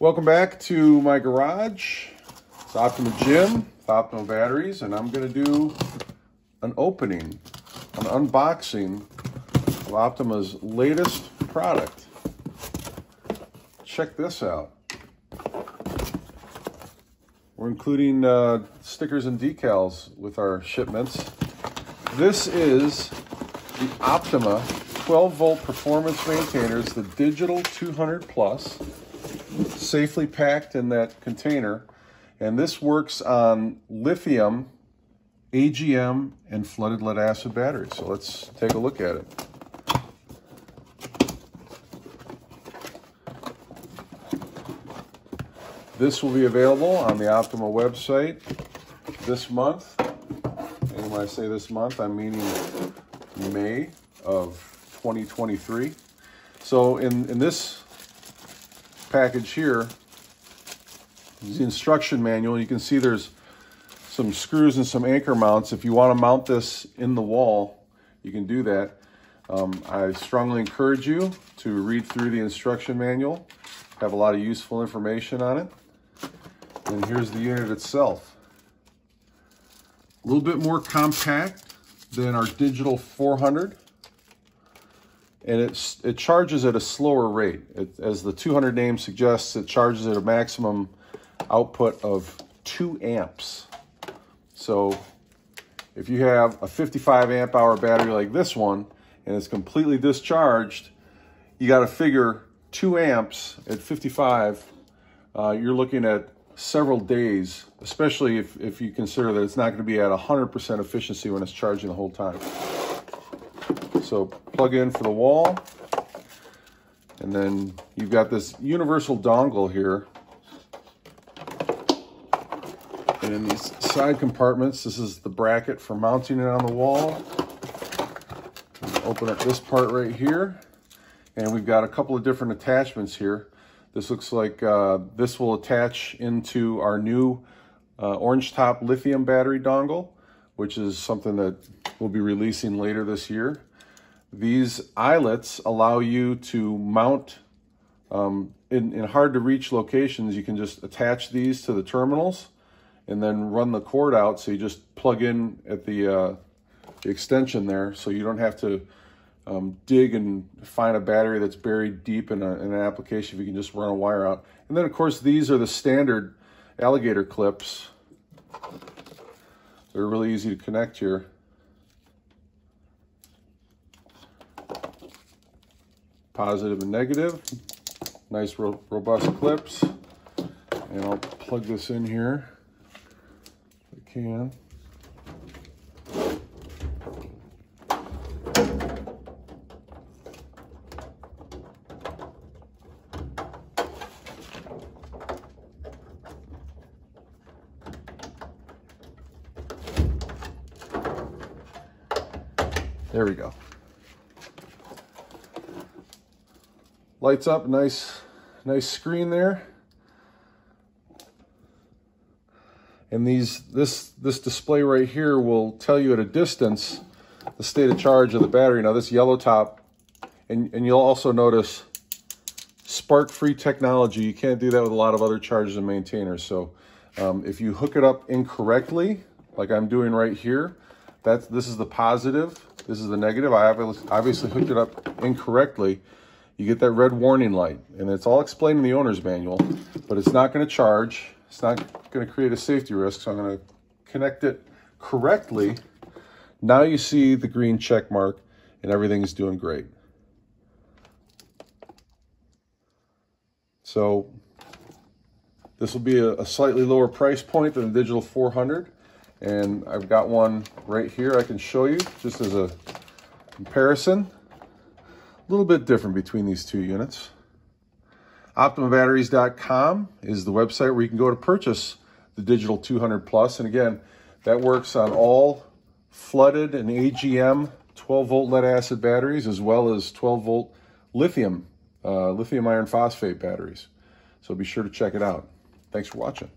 Welcome back to my garage. It's Optima Gym, Optima Batteries, and I'm going to do an opening, an unboxing of Optima's latest product. Check this out. We're including stickers and decals with our shipments. This is the Optima 12-volt performance maintainers, the Digital 200 Plus, safely packed in that container. And this works on lithium, AGM, and flooded lead acid batteries. So let's take a look at it. This will be available on the Optima website this month. And when I say this month, I'm meaning May of 2023. So in this package here is the instruction manual. You can see there's some screws and some anchor mounts. If you want to mount this in the wall, you can do that. I strongly encourage you to read through the instruction manual. Have a lot of useful information on it. And here's the unit itself. A little bit more compact than our Digital 400. And it charges at a slower rate. As the 200 name suggests, it charges at a maximum output of 2 amps. So if you have a 55 amp hour battery like this one, and it's completely discharged, you got to figure 2 amps at 55, you're looking at several days, especially if you consider that it's not going to be at 100% efficiency when it's charging the whole time. So plug in for the wall, and then you've got this universal dongle here. And in these side compartments, this is the bracket for mounting it on the wall. Open up this part right here, and we've got a couple of different attachments here. This looks like this will attach into our new Orange Top lithium battery dongle, which is something that we'll be releasing later this year. These eyelets allow you to mount in hard-to-reach locations. You can just attach these to the terminals and then run the cord out, so you just plug in at the extension there, so you don't have to dig and find a battery that's buried deep in an application. If you can just run a wire out. And then, of course, these are the standard alligator clips. They're really easy to connect here. Positive and negative. Nice robust clips. And I'll plug this in here if I can. There we go. Lights up, nice screen there. And this display right here will tell you at a distance the state of charge of the battery. Now this yellow top, and you'll also notice spark-free technology. You can't do that with a lot of other chargers and maintainers. So if you hook it up incorrectly, like I'm doing right here, this is the positive, this is the negative. I obviously hooked it up incorrectly. You get that red warning light, and it's all explained in the owner's manual, but it's not going to charge. It's not going to create a safety risk, so I'm going to connect it correctly. Now you see the green check mark, and everything's doing great. So this will be a slightly lower price point than the Digital 400, and I've got one right here I can show you just as a comparison. A little bit different between these two units. OptimaBatteries.com is the website where you can go to purchase the Digital 200 Plus. And again, that works on all flooded and AGM 12-volt lead-acid batteries, as well as 12-volt lithium iron phosphate batteries. So be sure to check it out. Thanks for watching.